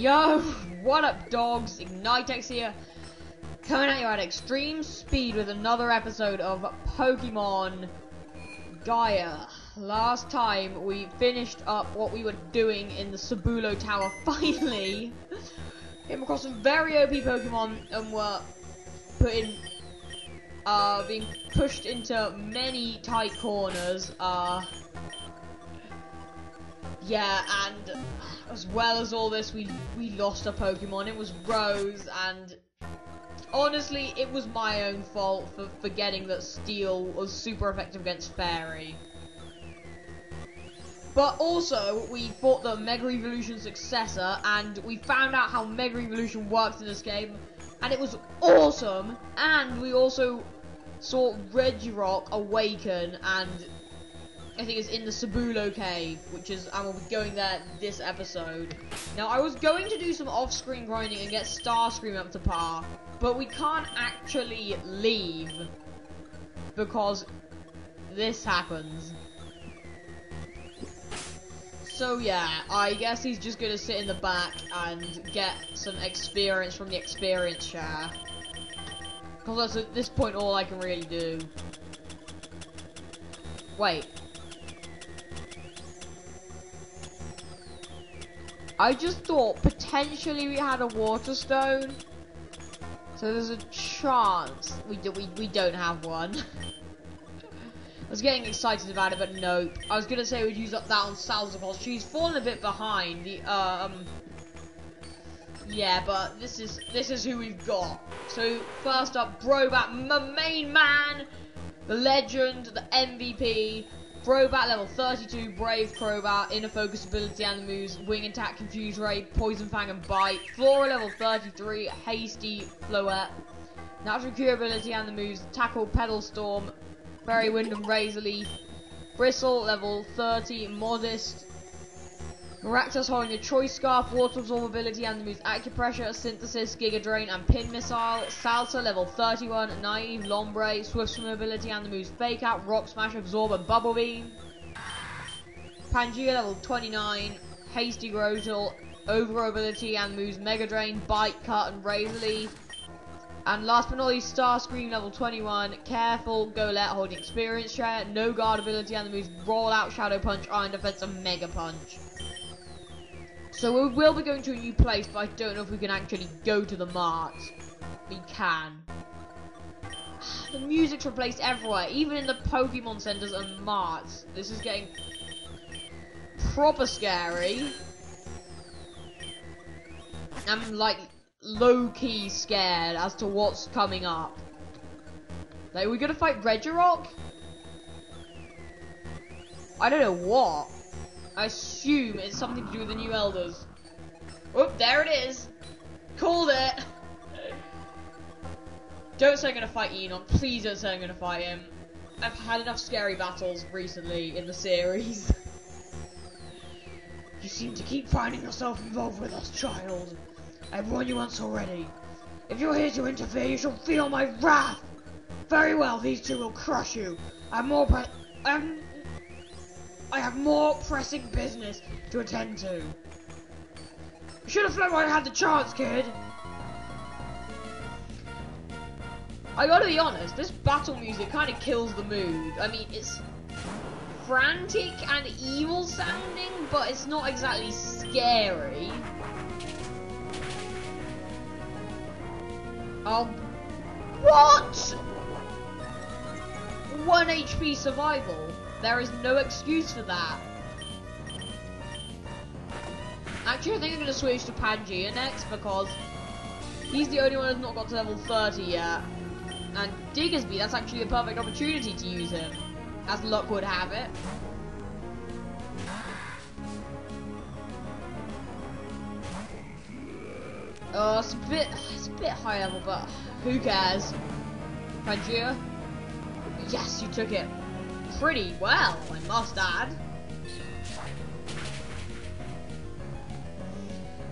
Yo, what up, dogs? Ignitex here, coming at you at extreme speed with another episode of Pokemon Gaia. Last time we finished up what we were doing in the Sabulo Tower. Finally, came across some very OP Pokemon and were put in, being pushed into many tight corners. Yeah, and as well as all this, we lost a Pokemon. It was Rose, and honestly, it was my own fault for forgetting that Steel was super effective against Fairy. But also, we fought the Mega Evolution successor, and we found out how Mega Evolution worked in this game, and it was awesome. And we also saw Regirock awaken, and I think it's in the Sabulo Cave, which is, and we'll be going there this episode. Now, I was going to do some off-screen grinding and get Starscream up to par, but we can't actually leave because this happens. So yeah, I guess he's just gonna sit in the back and get some experience from the experience share, because that's at this point all I can really do. Wait. I just thought potentially we had a water stone, so there's a chance we don't have one. I was getting excited about it, but nope. I was gonna say we'd use up that on Salzapol. She's fallen a bit behind. Yeah, but this is who we've got. So first up, Crobat, my main man, the legend, the MVP. Crobat level 32, Brave Crobat, Inner Focus ability and the moves, Wing Attack, Confuse Ray, Poison Fang and Bite. Flora level 33, Hasty, Floette, Natural Cure ability and the moves, Tackle, Petal Storm, Fairy Wind and Razor Leaf. Bristle level 30, Modest, Ractus holding a Choice Scarf, Wartortle ability and the moves, Acupressure, Synthesis, Giga Drain and Pin Missile. Salsa level 31, Naive, Lombre, Swift Swim ability and the moves, Fake Out, Rock Smash, Absorb and Bubble Beam. Pangea level 29, Hasty Grosal, Overgrow ability and the moves, Mega Drain, Bite, Cut and Razor Leaf. And last but not least, Starscream level 21, Careful, Golett holding Experience Share, No Guard ability and the moves, Roll Out, Shadow Punch, Iron Defense and Mega Punch. So we will be going to a new place, but I don't know if we can actually go to the mart. We can. The music's replaced everywhere, even in the Pokemon centers and marts. This is getting proper scary. I'm like low-key scared as to what's coming up. Like, are we gonna fight Regirock? I don't know what. I assume it's something to do with the new elders. Oh, there it is! Called it! Don't say I'm gonna fight Enoch. Please don't say I'm gonna fight him. I've had enough scary battles recently in the series. You seem to keep finding yourself involved with us, child. I've warned you once already. If you're here to interfere, you shall feel my wrath! Very well, these two will crush you. I have more pressing business to attend to. You should have flown while I had the chance, kid! I gotta be honest, this battle music kinda kills the mood. I mean, it's frantic and evil sounding, but it's not exactly scary. What? 1 HP survival. There is no excuse for that. Actually, I think I'm going to switch to Pangea next, because he's the only one who's not got to level 30 yet. And Diggersby, that's actually a perfect opportunity to use him, as luck would have it. Oh, it's a bit high level, but who cares? Pangea? Yes, you took it. Pretty well, I must add.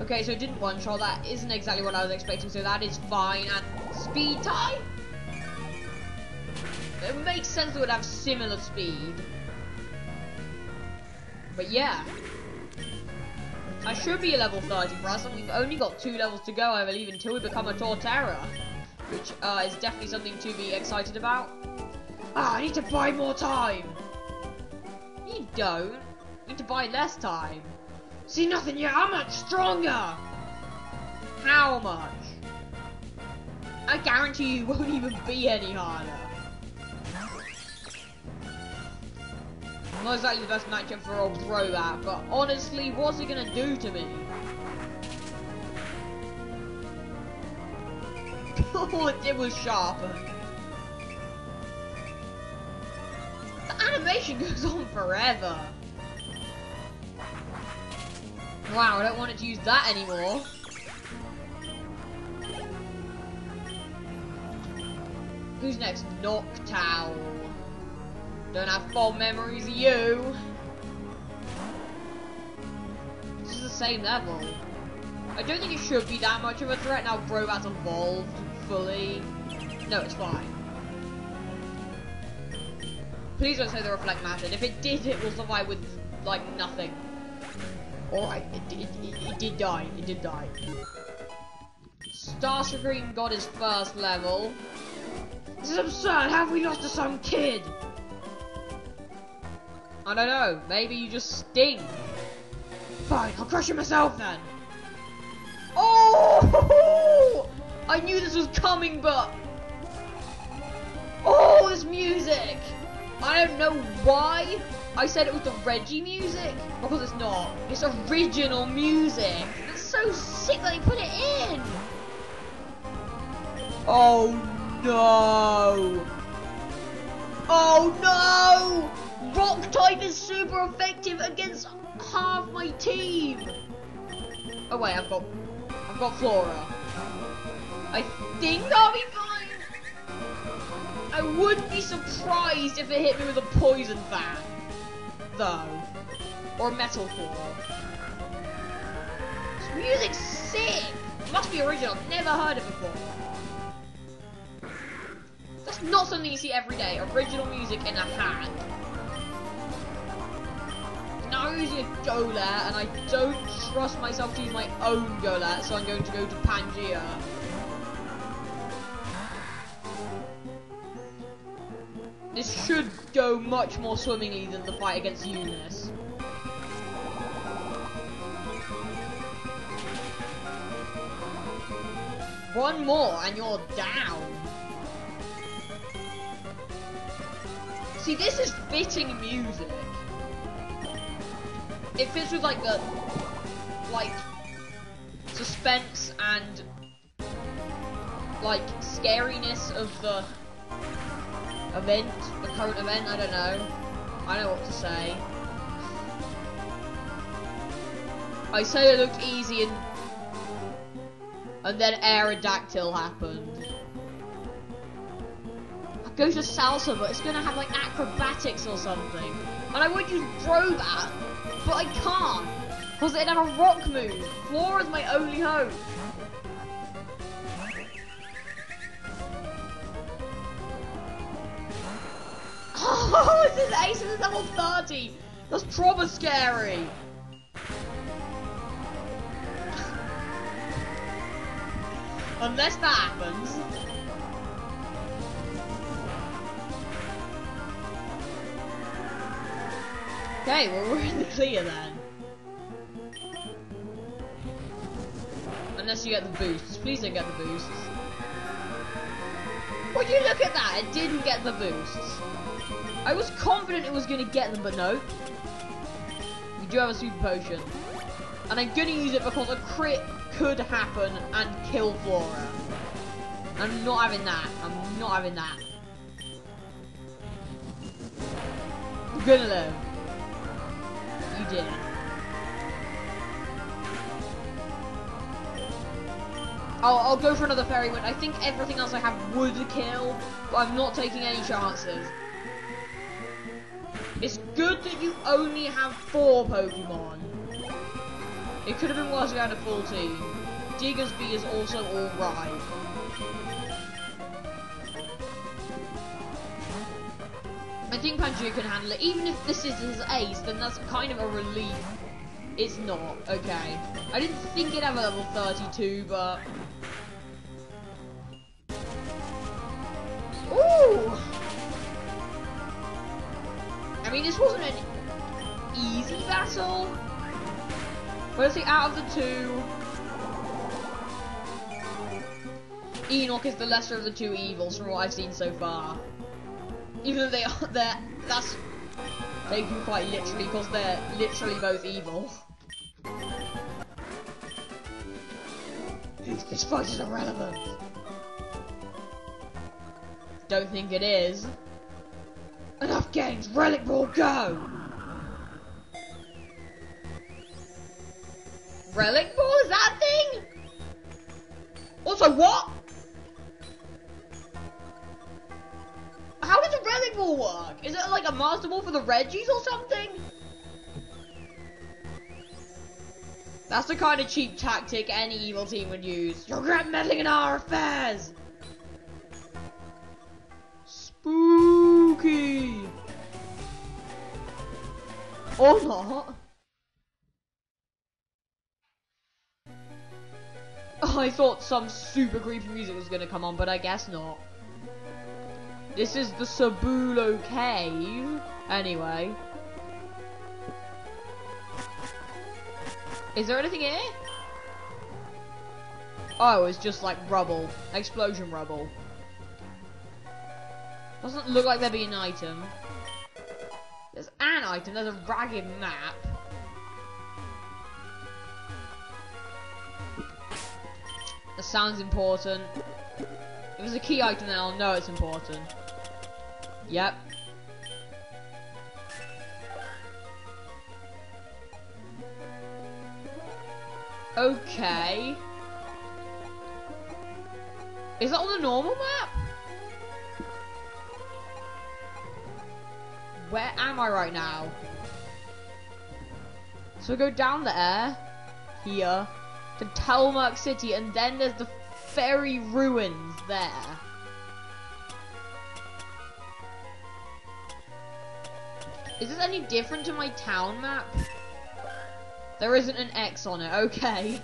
Okay, so it didn't one-shot. That isn't exactly what I was expecting, so that is fine. And speed tie? It makes sense that it would have similar speed. But yeah. I should be level 30, Bristle. We've only got 2 levels to go, I believe, until we become a Torterra, which is definitely something to be excited about. Ah, I need to buy more time! You don't. You need to buy less time. See, nothing yet. I'm much stronger! How much? I guarantee you won't even be any harder. Not exactly the best matchup for old Crobat, but honestly, what's it gonna do to me? It was sharper. The animation goes on forever. Wow, I don't want it to use that anymore. Who's next? Noctowl. Don't have fond memories of you. This is the same level. I don't think it should be that much of a threat now Crobat's evolved fully. No, it's fine. Please don't say the Reflect Mattered. If it did, it will survive with, like, nothing. Alright, it did die. It did die. Starscream got his first level. This is absurd! How have we lost to some kid? I don't know. Maybe you just stink. Fine, I'll crush it myself then. Oh! I knew this was coming, but oh, this music! I don't know why I said it was the Regi music because it's not. It's original music. It's so sick that they put it in. Oh no. No! Oh no! Rock type is super effective against half my team. Oh wait, I've got Flora. I think I'll be fine. I would be surprised if it hit me with a poison fan, though, or a metal form. This music's sick. It must be original. I've never heard it before. That's not something you see every day. Original music in a hand. Now I'm using a Golett, and I don't trust myself to use my own Golett, so I'm going to go to Pangea. This should go much more swimmingly than the fight against Eunice. One more, and you're down. See, this is fitting music. It fits with like the suspense and like scariness of the event, the current event. I don't know. I don't know what to say. I say it looked easy, and then Aerodactyl happened. Go to Salsa, but it's gonna have like acrobatics or something. And I would use Crobat, but I can't because it'd have a rock move. Flora's my only hope. Oh, is this Ace? Is this level 30? That's proper scary. Unless that happens. Okay, well we're in the clear then. Unless you get the boosts. Please don't get the boosts. Would you look at that? It didn't get the boosts. I was confident it was going to get them, but no. We do have a super potion. And I'm going to use it because a crit could happen and kill Flora. I'm not having that. I'm not having that. I'm gonna live. You did. I'll go for another fairy wind. I think everything else I have would kill, but I'm not taking any chances. It's good that you only have 4 Pokemon. It could have been worse if you had a full team. Diggersby is also alright. I think Pangea can handle it. Even if this is his ace, then that's kind of a relief. It's not. Okay. I didn't think it'd have a level 32, but... Ooh! I mean, this wasn't an easy battle. But I think out of the two... Enoch is the lesser of the two evils from what I've seen so far. Even though they are there, that's taken quite literally because they're literally both evil. This fight is irrelevant. Don't think it is. Enough games, Relic Ball, go! Relic Ball, is that a thing? Also, what? How does a Relic Ball work? Is it like a Master Ball for the Regice or something? That's the kind of cheap tactic any evil team would use. You'll regret meddling in our affairs! Spooky! Or not. Oh, I thought some super creepy music was gonna come on, but I guess not. This is the Sabulo Cave. Anyway. Is there anything here? Oh, it's just like rubble. Explosion rubble. Doesn't look like there'd be an item. There's an item, there's a ragged map. That sounds important. If there's a key item then I'll know it's important. Yep. Okay. Is that on the normal map? Where am I right now? So go down there, here, to Talmark City, and then there's the fairy ruins there. Is this any different to my town map? There isn't an X on it, okay.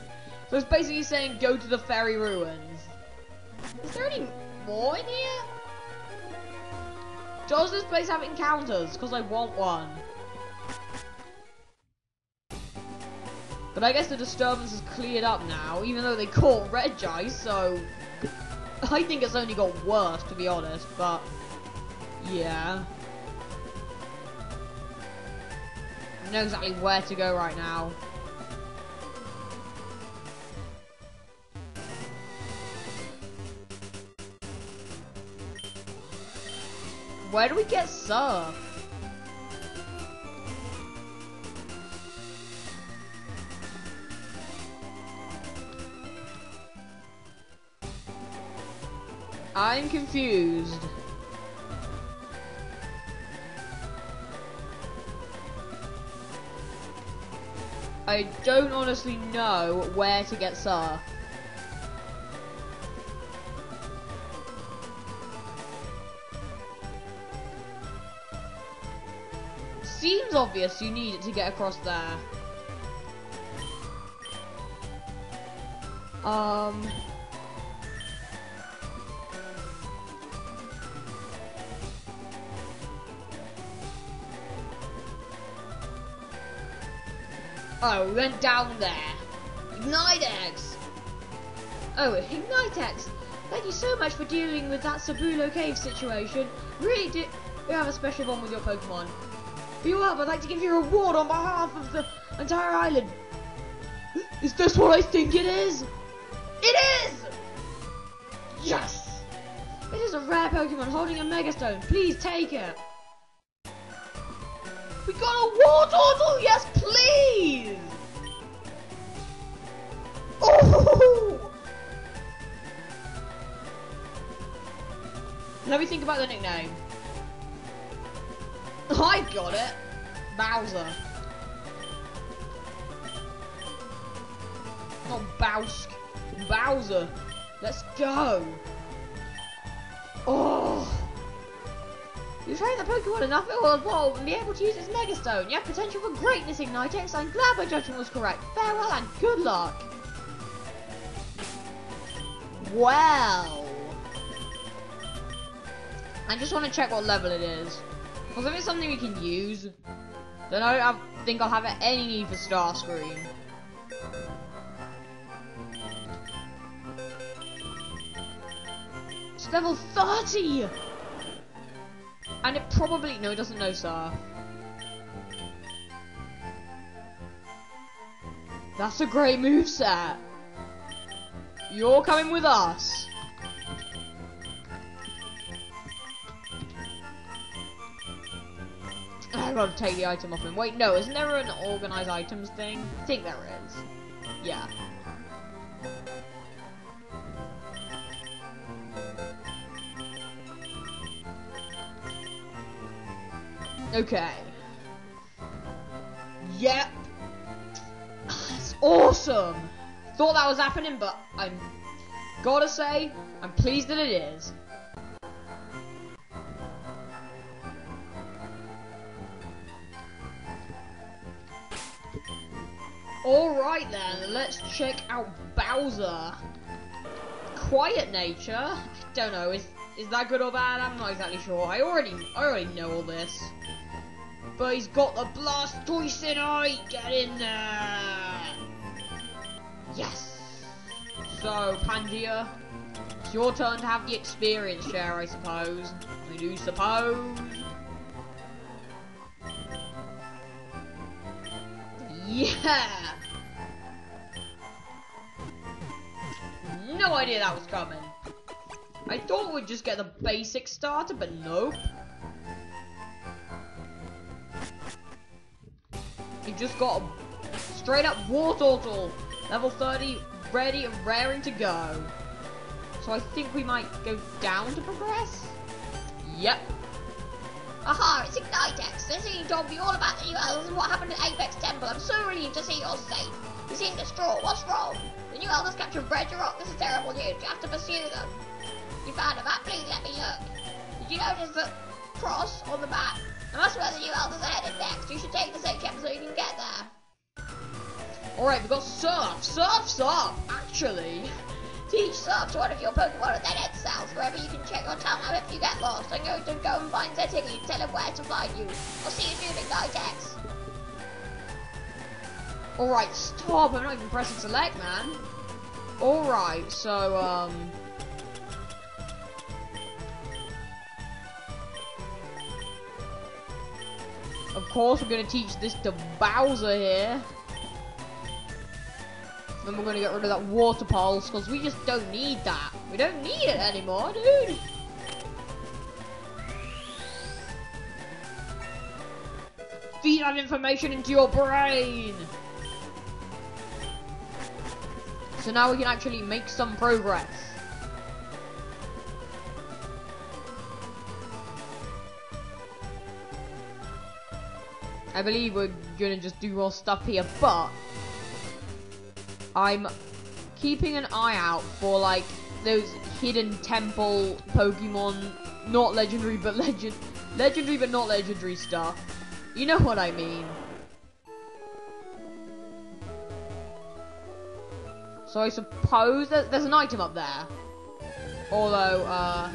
So it's basically saying go to the fairy ruins. Is there any more in here? Does this place have encounters? Because I want one. But I guess the disturbance is cleared up now, even though they caught Regice, so... I think it's only got worse, to be honest, but... Yeah. I know exactly where to go right now. Where do we get surf? I'm confused. I don't honestly know where to get surf. Seems obvious you need it to get across there. Oh, we went down there. Ignitex! Oh, Ignitex! Thank you so much for dealing with that Sabulo Cave situation. Really do you have a special bond with your Pokemon. For your help, I'd like to give you a reward on behalf of the entire island. Is this what I think it is? It is! Yes! It is a rare Pokemon holding a Megastone. Please take it. We got a Wartortle! Yes, please! Oh! Let me think about the nickname. I got it! Bowser. Not Bowsk. Bowser. Let's go! Oh! You trained the Pokemon enough, it will evolve and be able to use its Megastone. You have potential for greatness, Ignitex. I'm glad my judgment was correct. Farewell and good luck. Well. I just want to check what level it is. Because if it's something we can use, then I don't think I'll have any need for Starscream. It's level 30! And it probably... No, it doesn't know Star. That's a great moveset. You're coming with us. I've got to take the item off him. Wait, no, isn't there an organized items thing? I think there is. Yeah. Okay. Yep. That's awesome. Thought that was happening, but I'm gotta say, I'm pleased that it is. Alright then, let's check out Bowser. Quiet nature? I don't know, is that good or bad? I'm not exactly sure. I already know all this. But he's got the Blastoise in it! Get in there! Yes! So, Pangea, it's your turn to have the experience share, I suppose. I do suppose. Yeah! No idea that was coming. I thought we'd just get the basic starter, but nope. You just got a straight up Wartortle, level 30, ready and raring to go. So I think we might go down to progress? Yep. Aha, it's Ignitex. This thing told me all about the new elders and what happened at Apex Temple. I'm so relieved to see you're safe. You seem distraught. What's wrong? The new elders captured Regirock. This is terrible news. You have to pursue them. You found a map? Please let me look. Did you notice the cross on the map? I must where the new elders are headed next. You should take the same camp so you can get there. Alright, we've got Surf. Surf's up, actually. Teach Surf to one of your Pokemon and then head south. Wherever you can check your town map if you get lost. I'm going to go and find Zetiggy and tell him where to find you. I'll see you soon, Ignitex. Alright, stop. I'm not even pressing select, man. Alright, so, of course, we're going to teach this to Bowser here. Then we're going to get rid of that water pulse, because we just don't need that. We don't need it anymore, dude. Feed that information into your brain. So now we can actually make some progress. I believe we're gonna just do more stuff here, but I'm keeping an eye out for like those hidden temple Pokemon, not legendary but legendary but not legendary stuff. You know what I mean. So I suppose there's an item up there. Although, I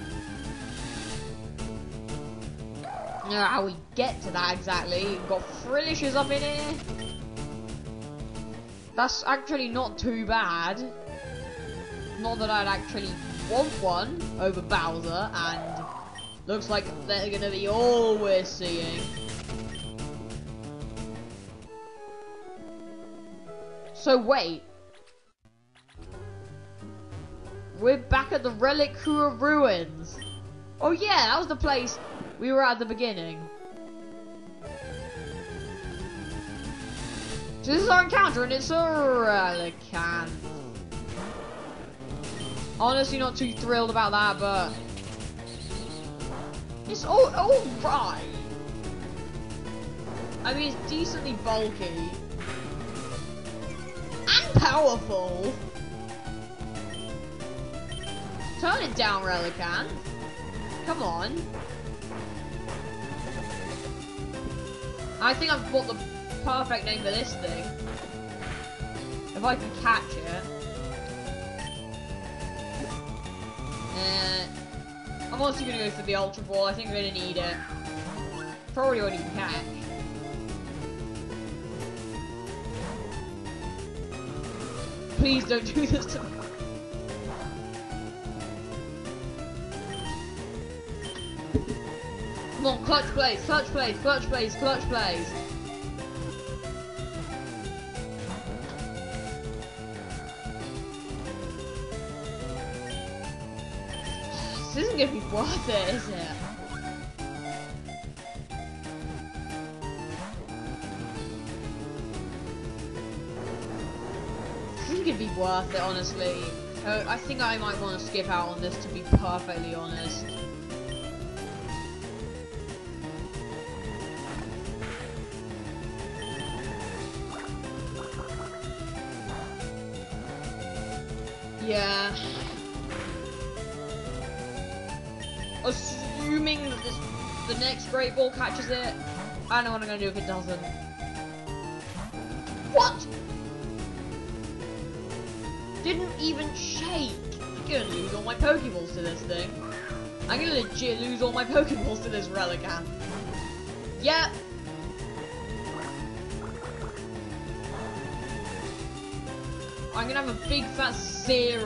don't know how we get to that exactly. We've got Frillishes up in here. That's actually not too bad. Not that I'd actually want one over Bowser, and looks like they're gonna be all we're seeing. So wait. We're back at the Relicua Ruins. Oh yeah, that was the place we were at the beginning. So this is our encounter, and it's a Relicanth. Honestly, not too thrilled about that, but it's all right. I mean, it's decently bulky and powerful. Turn it down, Relicanth. Come on. I think I've bought the perfect name for this thing. If I can catch it. I'm also going to go for the Ultra Ball. I think I'm going to need it. Probably already catch. Please don't do this to me. Come on, clutch plays, clutch plays, clutch plays, clutch plays. This isn't going to be worth it, is it? Worth it, honestly. I think I might want to skip out on this, to be perfectly honest. Yeah. Assuming that the next Great Ball catches it, I know what I'm going to do if it doesn't. What? Didn't even shake. I'm gonna lose all my Pokeballs to this thing. I'm gonna legit lose all my Pokeballs to this Relicanth. Yep. I'm gonna have a big fat 0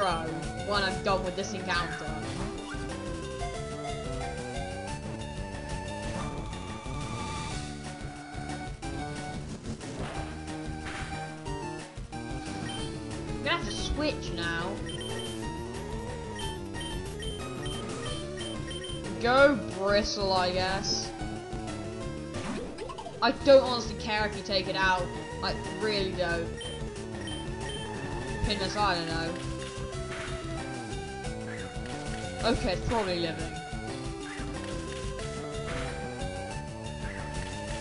when I'm done with this encounter. Now. Go Bristle, I guess. I don't honestly care if you take it out. I really don't. Goodness, I don't know. Okay, it's probably living.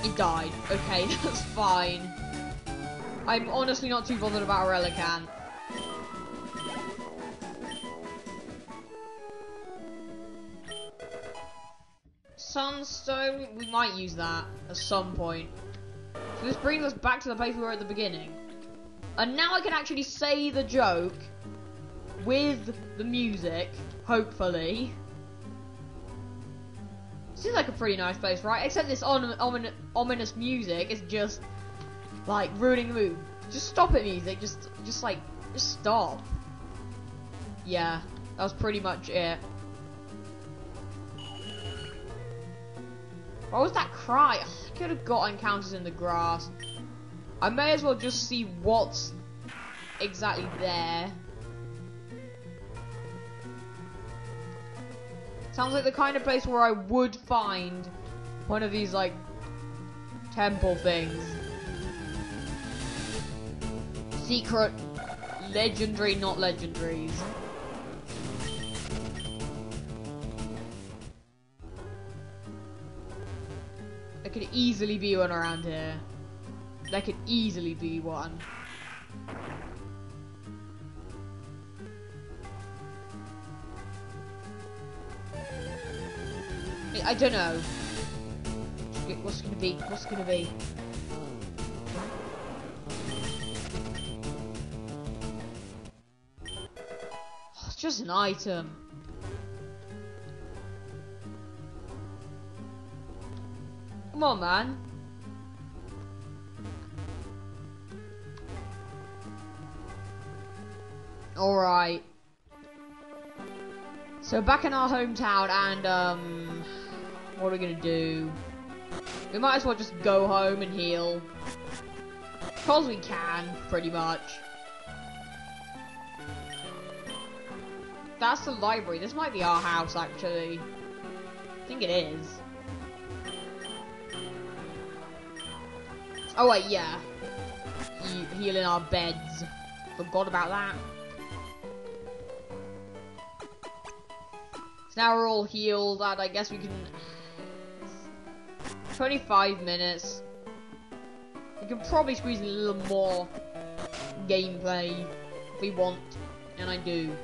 It died. Okay, that's fine. I'm honestly not too bothered about Relicanth. Sunstone, we might use that at some point. So this brings us back to the place we were at the beginning. And now I can actually say the joke with the music, hopefully. Seems like a pretty nice place, right? Except this ominous music is just like ruining the mood. Just stop it, music. Just stop. Yeah, that was pretty much it. What was that cry? I could have got encounters in the grass. I may as well just see what's exactly there. Sounds like the kind of place where I would find one of these, like, temple things. Secret, legendary, not legendaries. There could easily be one around here. There could easily be one. I don't know. What's gonna be? What's gonna be? Oh, it's just an item. Come on, man. Alright. So back in our hometown, and what are we gonna do? We might as well just go home and heal. Cause we can, pretty much. That's the library. This might be our house, actually. I think it is. Oh wait, yeah. Healing our beds. Forgot about that. So now we're all healed, and I guess we can... 25 minutes. We can probably squeeze in a little more gameplay if we want, and I do.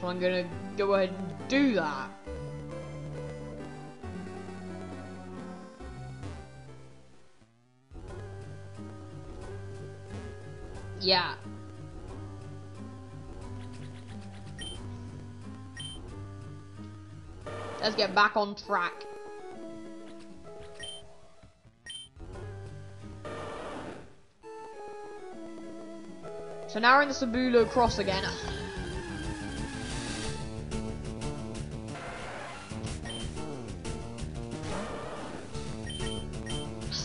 So I'm gonna go ahead and do that. Yeah. Let's get back on track. So now we're in the Sabulo Cross again. I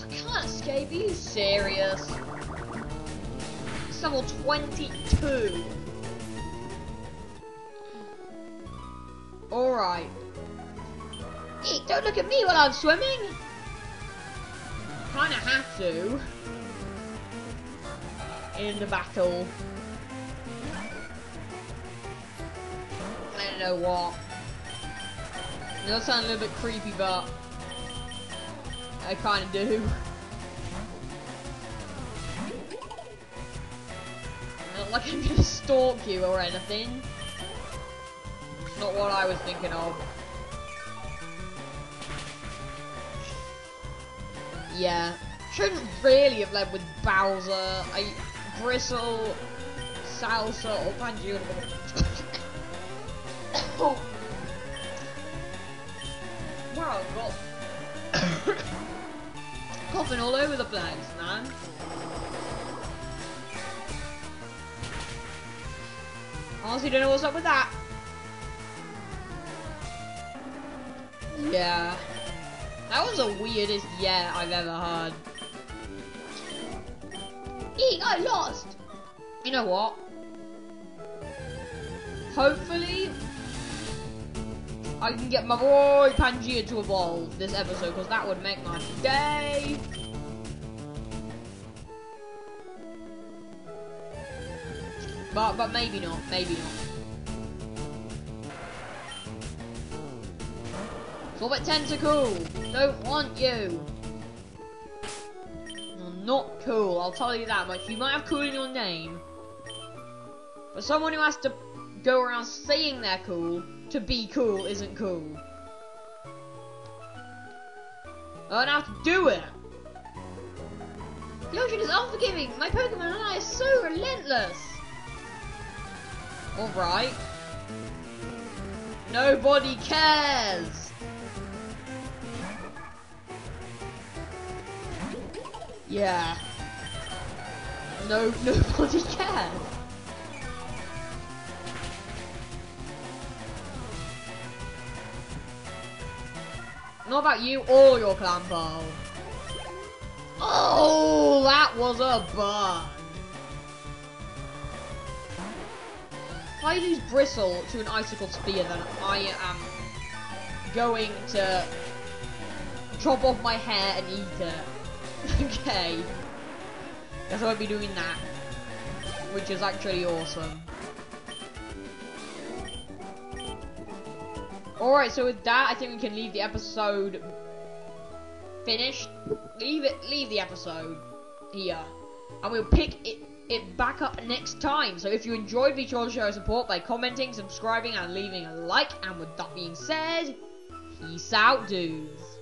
can't escape, are you serious? It's level 22. Alright. Hey, don't look at me while I'm swimming! Kinda have to. In the battle. I don't know what. It does sound a little bit creepy, but I kind of do. Not like I'm gonna stalk you or anything. It's not what I was thinking of. Yeah, shouldn't really have led with Bowser. Bristle, Salsa, or Pangea. Oh. Wow, God. Coughing all over the place, man. Honestly, don't know what's up with that. Yeah. That was the weirdest yeah I've ever heard. Eek, I lost! You know what? Hopefully, I can get my boy Pangea to evolve this episode, because that would make my day! But maybe not, maybe not. Sorbet Tentacle! Don't want you! Not cool, I'll tell you that much. You might have cool in your name, but someone who has to go around saying they're cool to be cool isn't cool. Learn how to do it. The ocean is unforgiving. My Pokemon and I are so relentless. Alright. Nobody cares. Yeah. No, nobody cares. Not about you or your clan pal. Oh, that was a burn. If I lose Bristle to an icicle spear, then I am going to chop off my hair and eat it. Okay, guess I won't be doing that, which is actually awesome. Alright, so with that, I think we can leave the episode finished. Leave the episode here, and we'll pick it back up next time. So if you enjoyed, be sure to show your support by commenting, subscribing, and leaving a like. And with that being said, peace out, dudes.